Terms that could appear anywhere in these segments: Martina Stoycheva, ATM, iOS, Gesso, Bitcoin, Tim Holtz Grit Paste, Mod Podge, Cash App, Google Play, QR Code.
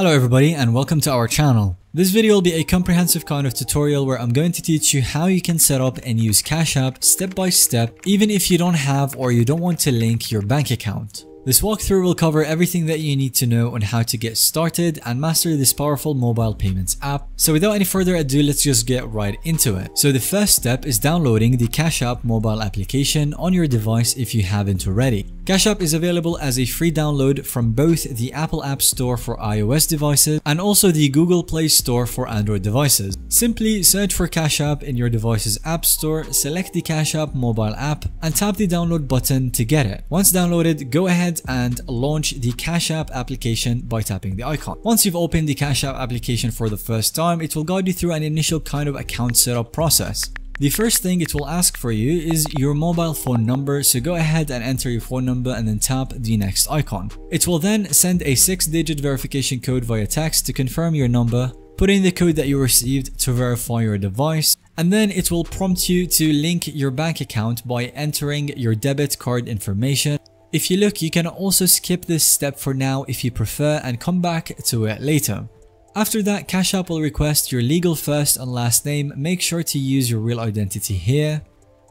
Hello everybody and welcome to our channel. This video will be a comprehensive kind of tutorial where I'm going to teach you how you can set up and use Cash App step by step, even if you don't have or you don't want to link your bank account. This walkthrough will cover everything that you need to know on how to get started and master this powerful mobile payments app. So without any further ado, let's just get right into it. So the first step is downloading the Cash App mobile application on your device if you haven't already. Cash App is available as a free download from both the Apple App Store for iOS devices and also the Google Play Store for Android devices. Simply search for Cash App in your device's app store, select the Cash App mobile app and tap the download button to get it. Once downloaded, go ahead and launch the Cash App application by tapping the icon. Once you've opened the Cash App application for the first time, it will guide you through an initial kind of account setup process. The first thing it will ask for you is your mobile phone number, so go ahead and enter your phone number and then tap the next icon. It will then send a 6-digit verification code via text to confirm your number. Put in the code that you received to verify your device, and then it will prompt you to link your bank account by entering your debit card information. If you look, you can also skip this step for now if you prefer and come back to it later. After that, Cash App will request your legal first and last name. Make sure to use your real identity here.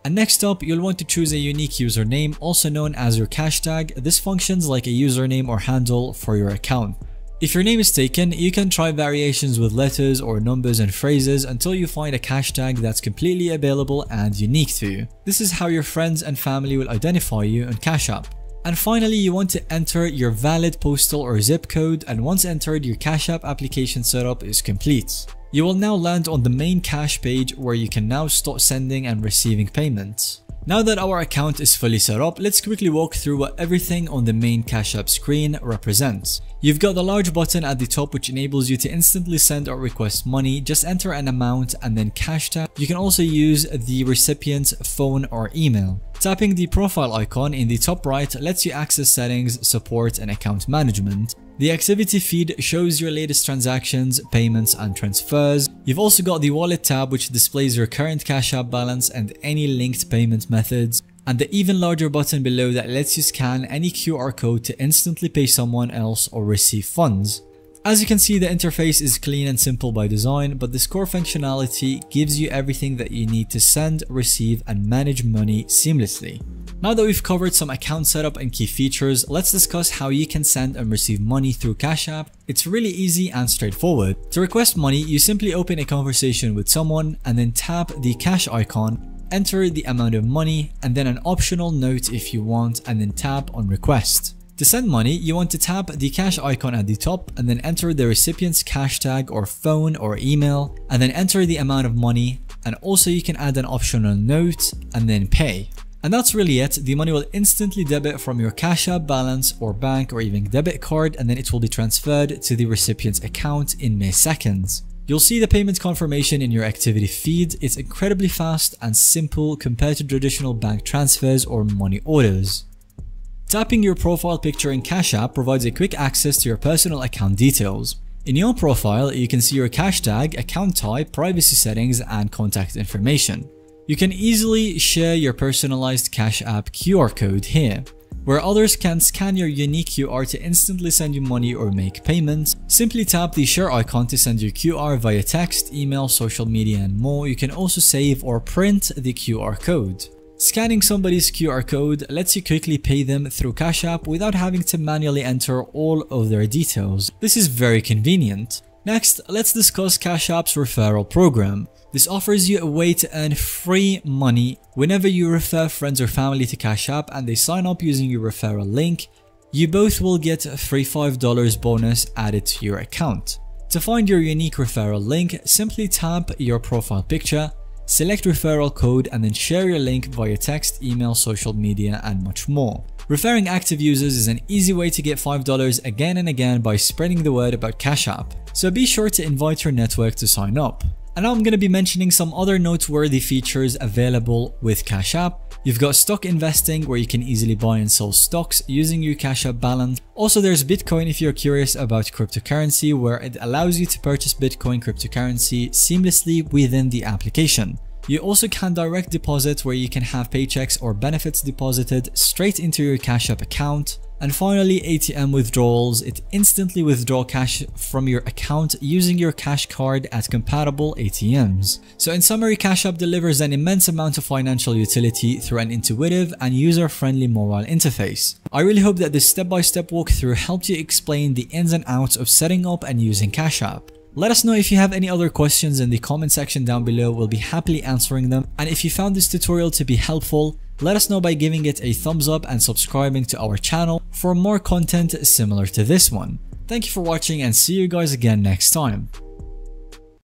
And next up, you'll want to choose a unique username, also known as your cash tag. This functions like a username or handle for your account. If your name is taken, you can try variations with letters or numbers and phrases until you find a cash tag that's completely available and unique to you. This is how your friends and family will identify you on Cash App. And finally, you want to enter your valid postal or zip code, and once entered, your Cash App application setup is complete. You will now land on the main cash page where you can now start sending and receiving payments. Now that our account is fully set up, let's quickly walk through what everything on the main Cash App screen represents. You've got the large button at the top which enables you to instantly send or request money. Just enter an amount and then cash tap. You can also use the recipient's phone or email. Tapping the profile icon in the top right lets you access settings, support and account management. The activity feed shows your latest transactions, payments and transfers. You've also got the wallet tab which displays your current Cash App balance and any linked payment methods, and the even larger button below that lets you scan any QR code to instantly pay someone else or receive funds. As you can see, the interface is clean and simple by design, but this core functionality gives you everything that you need to send, receive, and manage money seamlessly. Now that we've covered some account setup and key features, let's discuss how you can send and receive money through Cash App. It's really easy and straightforward. To request money, you simply open a conversation with someone and then tap the cash icon, enter the amount of money, and then an optional note if you want, and then tap on request. To send money, you want to tap the cash icon at the top and then enter the recipient's cash tag or phone or email and then enter the amount of money, and also you can add an optional note and then pay. And that's really it. The money will instantly debit from your Cash App balance or bank or even debit card, and then it will be transferred to the recipient's account in mere seconds. You'll see the payment confirmation in your activity feed. It's incredibly fast and simple compared to traditional bank transfers or money orders. Tapping your profile picture in Cash App provides a quick access to your personal account details. In your profile, you can see your cash tag, account type, privacy settings, and contact information. You can easily share your personalized Cash App QR code here, where others can scan your unique QR to instantly send you money or make payments. Simply tap the share icon to send your QR via text, email, social media, and more. You can also save or print the QR code. Scanning somebody's QR code lets you quickly pay them through Cash App without having to manually enter all of their details. This is very convenient. Next, let's discuss Cash App's referral program. This offers you a way to earn free money. Whenever you refer friends or family to Cash App and they sign up using your referral link, you both will get a free $5 bonus added to your account. To find your unique referral link, simply tap your profile picture, select referral code and then share your link via text, email, social media and much more. Referring active users is an easy way to get $5 again and again by spreading the word about Cash App, so be sure to invite your network to sign up. And now I'm going to be mentioning some other noteworthy features available with Cash App. You've got stock investing where you can easily buy and sell stocks using your Cash App balance. Also there's Bitcoin if you're curious about cryptocurrency, where it allows you to purchase Bitcoin cryptocurrency seamlessly within the application. You also can direct deposit where you can have paychecks or benefits deposited straight into your Cash App account. And finally, ATM withdrawals. It instantly withdraws cash from your account using your cash card at compatible ATMs. So in summary, Cash App delivers an immense amount of financial utility through an intuitive and user-friendly mobile interface. I really hope that this step-by-step walkthrough helped you explain the ins and outs of setting up and using Cash App. Let us know if you have any other questions in the comment section down below. We'll be happily answering them. And if you found this tutorial to be helpful, let us know by giving it a thumbs up and subscribing to our channel for more content similar to this one. Thank you for watching and see you guys again next time.